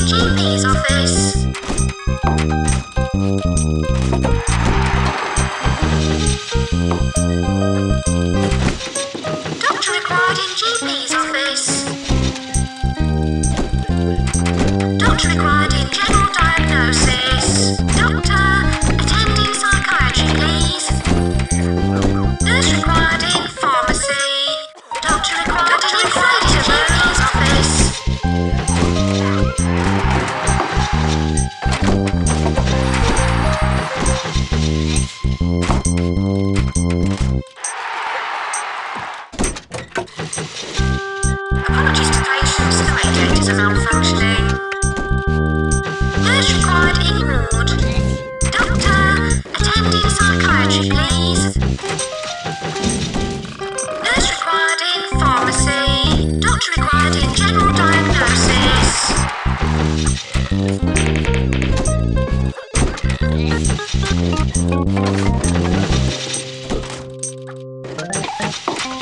GP's office. Doctor required in GP's office. Doctor required in general diagnosis. Doctor, attending psychiatry, please. Nurse required in pharmacy. Doctor required in GP's office. Apologies to patients, the radiators are malfunctioning. Nurse required in ward. Doctor, attending psychiatry, please. Nurse required in pharmacy. Doctor required in general diagnosis.